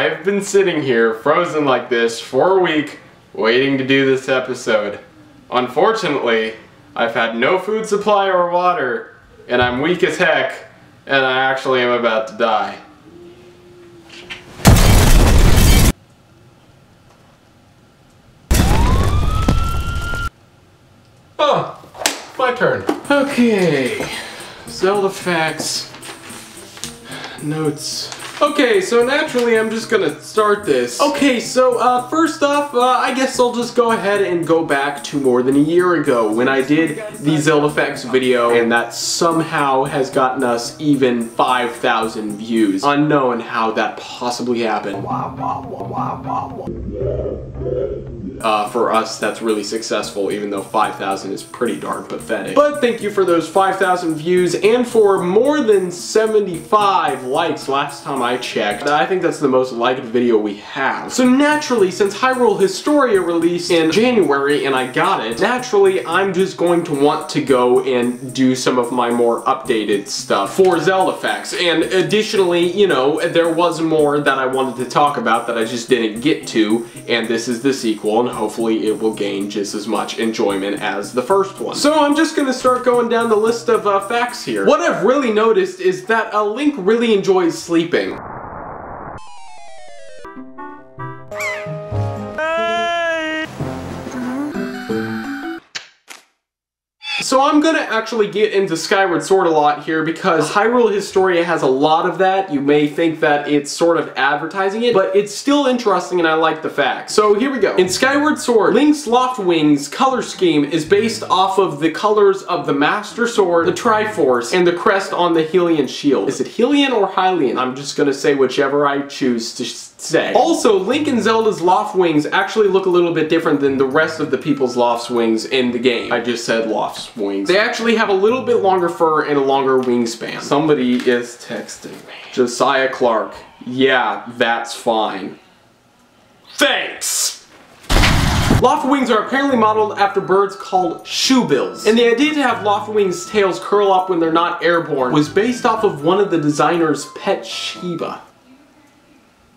I have been sitting here frozen like this for a week waiting to do this episode. Unfortunately, I've had no food supply or water, and I'm weak as heck, and I actually am about to die. Oh, my turn. Okay, Zelda facts, notes. Okay, so naturally I'm just gonna start this. Okay, so first off, I guess I'll just go ahead and go back to more than a year ago when I did the Zelda Facts video, and that somehow has gotten us even 5,000 views. Unknown how that possibly happened. For us, that's really successful, even though 5,000 is pretty darn pathetic. But thank you for those 5,000 views and for more than 75 likes last time I checked. I think that's the most liked video we have. So naturally, since Hyrule Historia released in January and I got it, naturally I'm just going to want to go and do some of my more updated stuff for Zelda Facts. And additionally, you know, there was more that I wanted to talk about that I just didn't get to, and this is the sequel, and hopefully it will gain just as much enjoyment as the first one. So I'm just gonna start going down the list of facts here. What I've really noticed is that Link really enjoys sleeping. So I'm gonna actually get into Skyward Sword a lot here because Hyrule Historia has a lot of that. You may think that it's sort of advertising it, but it's still interesting and I like the facts. So here we go. In Skyward Sword, Link's Loftwing's color scheme is based off of the colors of the Master Sword, the Triforce, and the crest on the Hylian Shield. Is it Hylian or Hylian? I'm just gonna say whichever I choose to say. Also, Link and Zelda's Loftwings actually look a little bit different than the rest of the people's Loftwings in the game. I just said Lofts. Wings. They actually have a little bit longer fur and a longer wingspan. Somebody is texting me. Josiah Clark. Yeah, that's fine. Thanks! Loftwings are apparently modeled after birds called shoebills, and the idea to have Loftwings' tails curl up when they're not airborne was based off of one of the designer's pet Shiba.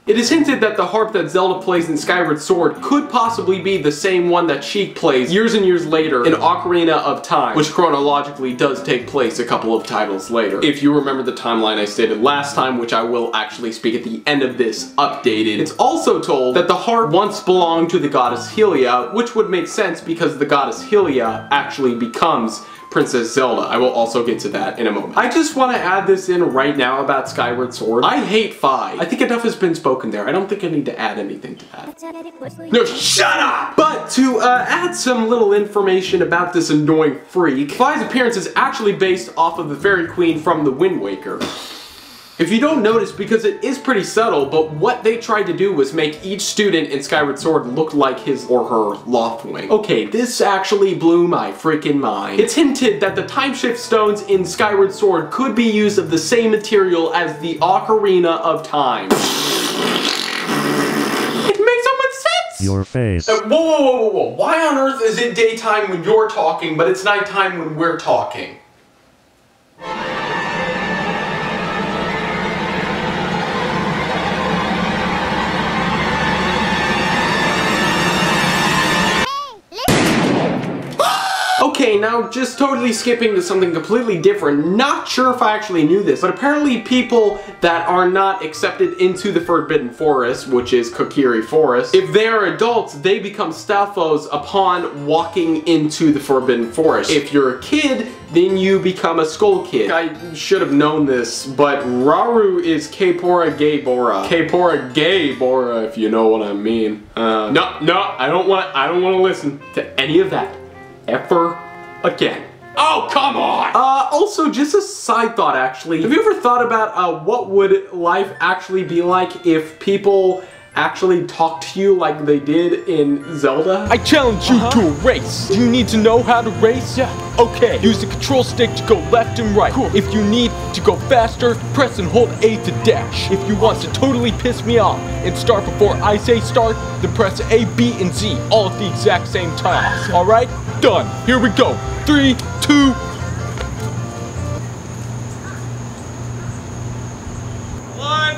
It is hinted that the harp that Zelda plays in Skyward Sword could possibly be the same one that Sheik plays years and years later in Ocarina of Time, which chronologically does take place a couple of titles later. If you remember the timeline I stated last time, which I will actually speak at the end of this updated, it's also told that the harp once belonged to the goddess Hylia, which would make sense because the goddess Hylia actually becomes Princess Zelda. I will also get to that in a moment. I just want to add this in right now about Skyward Sword. I hate Fi. I think enough has been spoken there. I don't think I need to add anything to that. No, shut up! But to add some little information about this annoying freak, Fi's appearance is actually based off of the Fairy Queen from the Wind Waker. If you don't notice, because it is pretty subtle, but what they tried to do was make each student in Skyward Sword look like his or her Loftwing. Okay, this actually blew my freaking mind. It's hinted that the time shift stones in Skyward Sword could be used of the same material as the Ocarina of Time. Your face. Whoa. Why on earth is it daytime when you're talking, but it's nighttime when we're talking? Okay, now just totally skipping to something completely different. Not sure if I actually knew this, but apparently people that are not accepted into the Forbidden Forest, which is Kokiri Forest, if they are adults, they become Stalfos upon walking into the Forbidden Forest. If you're a kid, then you become a Skull Kid. I should have known this, but Rauru is Kapora Gay Bora. Kapora Gay Bora, if you know what I mean. No, I don't want to listen to any of that. Ever again. Oh, come on! Also, just a side thought, actually. Have you ever thought about what would life actually be like if people actually talked to you like they did in Zelda? I challenge you to a race. Do you need to know how to race? Yeah. Okay. Use the control stick to go left and right. Cool. If you need to go faster, press and hold A to dash. If you want to totally piss me off and start before I say start, then press A, B, and Z all at the exact same time. Awesome. All right? Done. Here we go. 3, 2. One.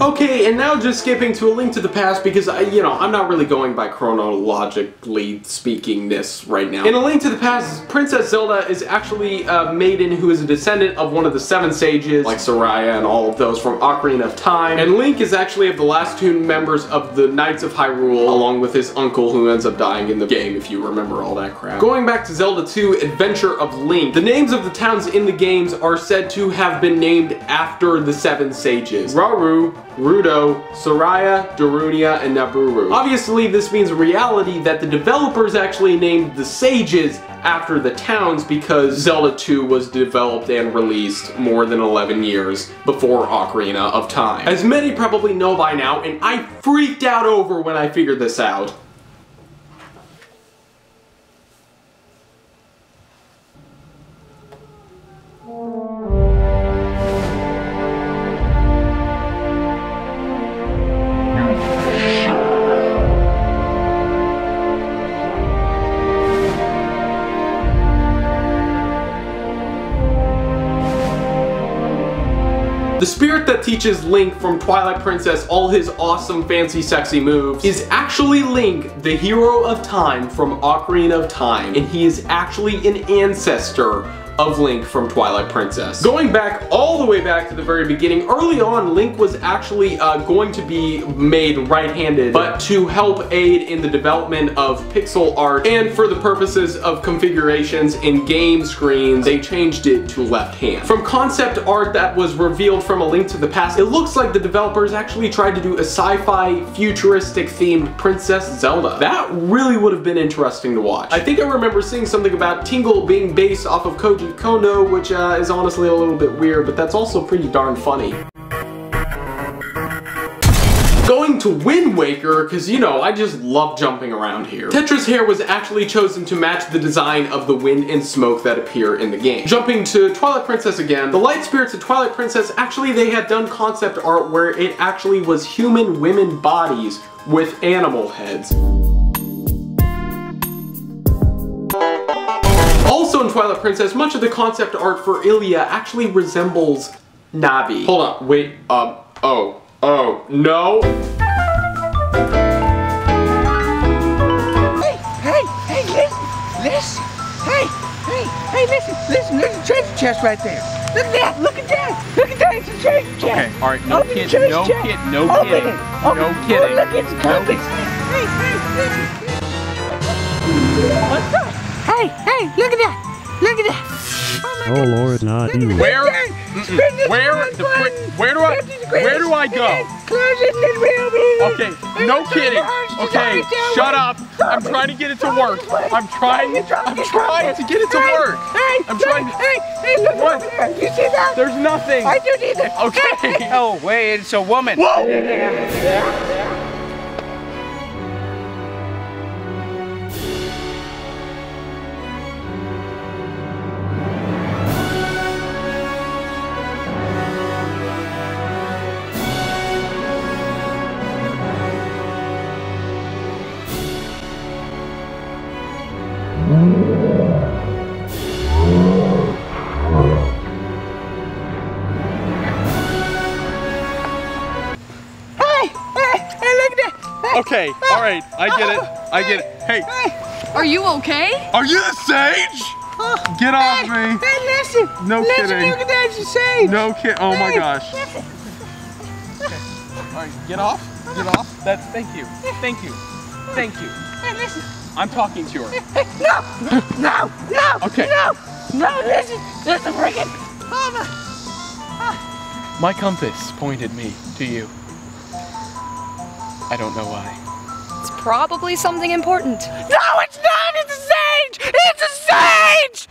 Okay, and now just skipping to A Link to the Past because, I'm not really going by chronologically speaking this right now. In A Link to the Past, Princess Zelda is actually a maiden who is a descendant of one of the Seven Sages, like Soraya and all of those from Ocarina of Time. And Link is actually of the last two members of the Knights of Hyrule, along with his uncle who ends up dying in the game, if you remember all that crap. Going back to Zelda 2, Adventure of Link, the names of the towns in the games are said to have been named after the Seven Sages: Rauru, Rudo, Soraya, Darunia, and Naburu. Obviously, this means in reality that the developers actually named the sages after the towns because Zelda 2 was developed and released more than 11 years before Ocarina of Time. As many probably know by now, and I freaked out over when I figured this out. The spirit that teaches Link from Twilight Princess all his awesome, fancy, sexy moves is actually Link, the Hero of Time from Ocarina of Time, and he is actually an ancestor of Link from Twilight Princess. Going back all the way back to the very beginning, early on Link was actually going to be made right-handed, but to help aid in the development of pixel art and for the purposes of configurations in game screens, they changed it to left hand. From concept art that was revealed from A Link to the Past, it looks like the developers actually tried to do a sci-fi futuristic themed Princess Zelda. That really would have been interesting to watch. I think I remember seeing something about Tingle being based off of Koji Kono, which is honestly a little bit weird, but that's also pretty darn funny. Going to Wind Waker, because I just love jumping around here. Tetra's hair was actually chosen to match the design of the wind and smoke that appear in the game. Jumping to Twilight Princess again, the light spirits of Twilight Princess, actually they had done concept art where it actually was human women bodies with animal heads. Also in Twilight Princess, much of the concept art for Hylia actually resembles Navi. Hold on, wait, oh, no. Hey, listen, there's a treasure chest right there. Look at that, it's a treasure chest. Okay, alright, no kidding. Look, it's perfect. Hey, what's up? Hey, look at that! Oh Lord, not you. Where do I go? Okay, no kidding. Okay, shut up. I'm trying to get it to work. I'm trying to get it to work. I'm trying. Hey, look over there. You see that? There's nothing. I do need it. Okay. Oh wait, it's a woman. Whoa. Yeah. Okay, alright, I get it. Hey! Are you okay? Are you the sage? Get off me! Hey, listen! No kidding. Look at that, it's a sage! No kidding, oh my gosh. Okay. Alright, get off. That's, thank you. Hey, listen. I'm talking to her. Hey, no! Okay. No, listen, bring it! My compass pointed me to you. I don't know why. It's probably something important. No, it's not! It's a sage! It's a sage!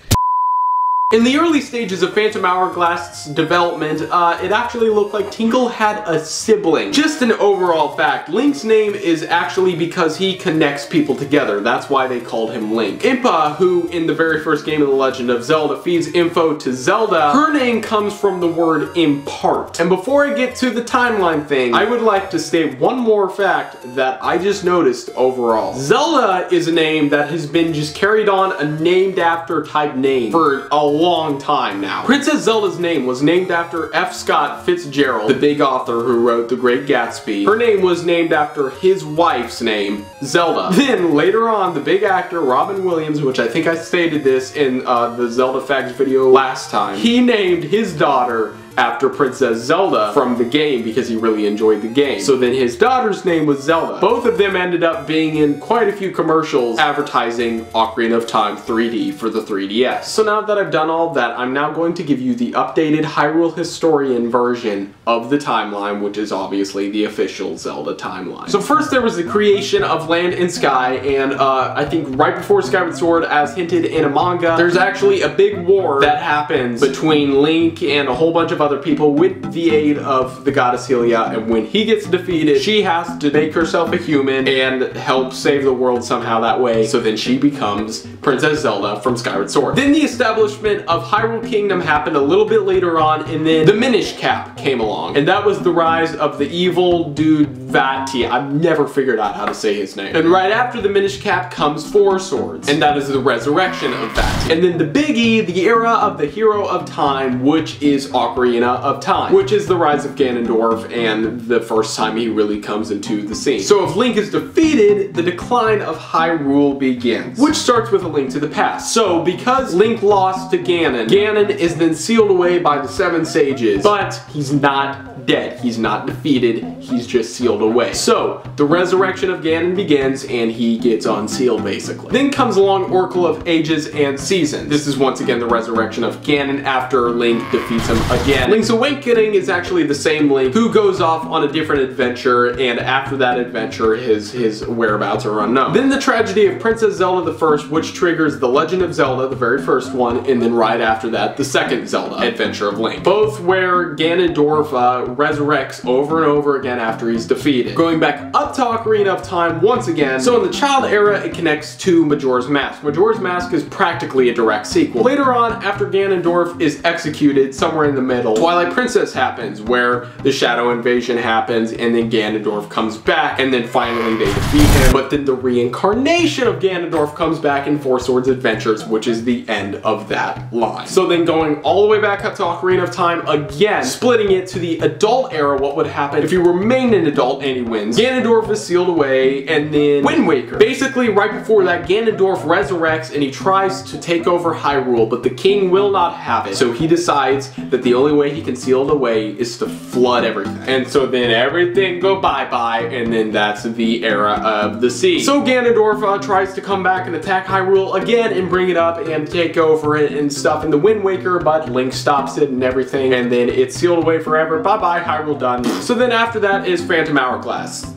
In the early stages of Phantom Hourglass's development, it actually looked like Tingle had a sibling. Just an overall fact, Link's name is actually because he connects people together. That's why they called him Link. Impa, who in the very first game of The Legend of Zelda feeds info to Zelda, her name comes from the word impart. And before I get to the timeline thing, I would like to state one more fact that I just noticed overall. Zelda is a name that has been just carried on a named after type name for a long time now. Princess Zelda's name was named after F. Scott Fitzgerald, the big author who wrote The Great Gatsby. Her name was named after his wife's name, Zelda. Then later on, the big actor Robin Williams, which I think I stated this in the Zelda Facts video last time, he named his daughter after Princess Zelda from the game because he really enjoyed the game. So then his daughter's name was Zelda. Both of them ended up being in quite a few commercials advertising Ocarina of Time 3D for the 3DS. So now that I've done all that, I'm now going to give you the updated Hyrule Historian version of the timeline, which is obviously the official Zelda timeline. So first there was the creation of Land and Sky, and I think right before Skyward Sword, as hinted in a manga, there's actually a big war that happens between Link and a whole bunch of other people with the aid of the goddess Hylia, and when he gets defeated, she has to make herself a human and help save the world somehow that way, so then she becomes Princess Zelda from Skyward Sword. Then the establishment of Hyrule Kingdom happened a little bit later on, and then the Minish Cap came along, and that was the rise of the evil dude Vati. I've never figured out how to say his name. And right after the Minish Cap comes Four Swords, and that is the resurrection of Vati. And then the biggie, the era of the Hero of Time, which is Ocarina of Time, which is the rise of Ganondorf and the first time he really comes into the scene. So if Link is defeated, the decline of Hyrule begins, which starts with A Link to the Past. So because Link lost to Ganon, Ganon is then sealed away by the Seven Sages, but he's not dead. He's not defeated. He's just sealed away. So the resurrection of Ganon begins and he gets unsealed basically. Then comes along Oracle of Ages and Seasons. This is once again the resurrection of Ganon after Link defeats him again. Link's Awakening is actually the same Link who goes off on a different adventure, and after that adventure his whereabouts are unknown. Then the tragedy of Princess Zelda I, which triggers the Legend of Zelda, the very first one, and then right after that the second Zelda, Adventure of Link. Both where Ganondorf resurrects over and over again after he's defeated. Going back up to Ocarina of Time once again, so in the Child Era it connects to Majora's Mask. Majora's Mask is practically a direct sequel. Later on, after Ganondorf is executed somewhere in the middle, Twilight Princess happens, where the Shadow Invasion happens, and then Ganondorf comes back, and then finally they defeat him. But then the reincarnation of Ganondorf comes back in Four Swords Adventures, which is the end of that line. So then going all the way back up to Ocarina of Time again, splitting it to the adult era, what would happen if you remain an adult and he wins. Ganondorf is sealed away, and then Wind Waker. Basically, right before that, Ganondorf resurrects, and he tries to take over Hyrule, but the king will not have it, so he decides that the only way he can seal it away is to flood everything. And so then everything go bye-bye, and then that's the era of the sea. So Ganondorf tries to come back and attack Hyrule again and bring it up and take over it and stuff in the Wind Waker, but Link stops it and everything, and then it's sealed away forever. Bye-bye, Hyrule, done. So then after that is Phantom Hourglass.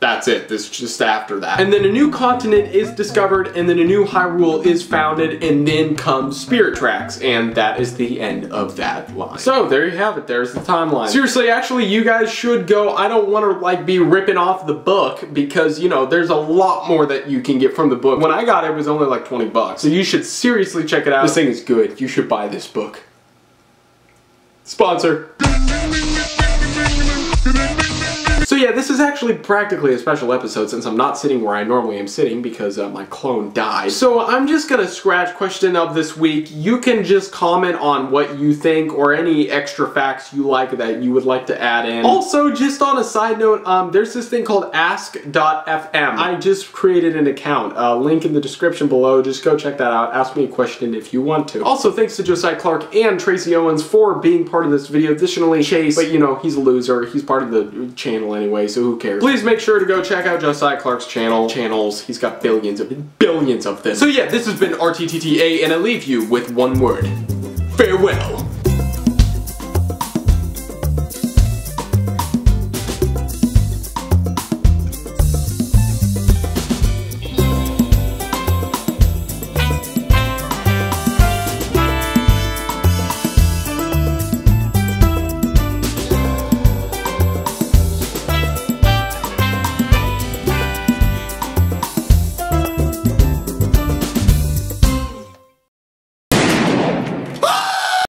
That's it, this is just after that. And then a new continent is discovered, and then a new Hyrule is founded, and then comes Spirit Tracks, and that is the end of that line. So there you have it, there's the timeline. Seriously, actually, you guys should go, I don't want to like be ripping off the book, because you know, there's a lot more that you can get from the book. When I got it, it was only like 20 bucks, so you should seriously check it out. This thing is good, you should buy this book. Sponsor. So yeah, this is actually practically a special episode since I'm not sitting where I normally am sitting because my clone died. So I'm just gonna scratch question of this week. You can just comment on what you think or any extra facts you like that you would like to add in. Also, just on a side note, there's this thing called ask.fm. I just created an account. Link in the description below. Just go check that out. Ask me a question if you want to. Also, thanks to Josiah Clark and Tracy Owens for being part of this video. Additionally, Chase, but you know, he's a loser. He's part of the channel anyway, so who cares? Please make sure to go check out Josiah Clark's channels. He's got billions of them. So yeah, this has been RTTTA, and I leave you with one word. Farewell.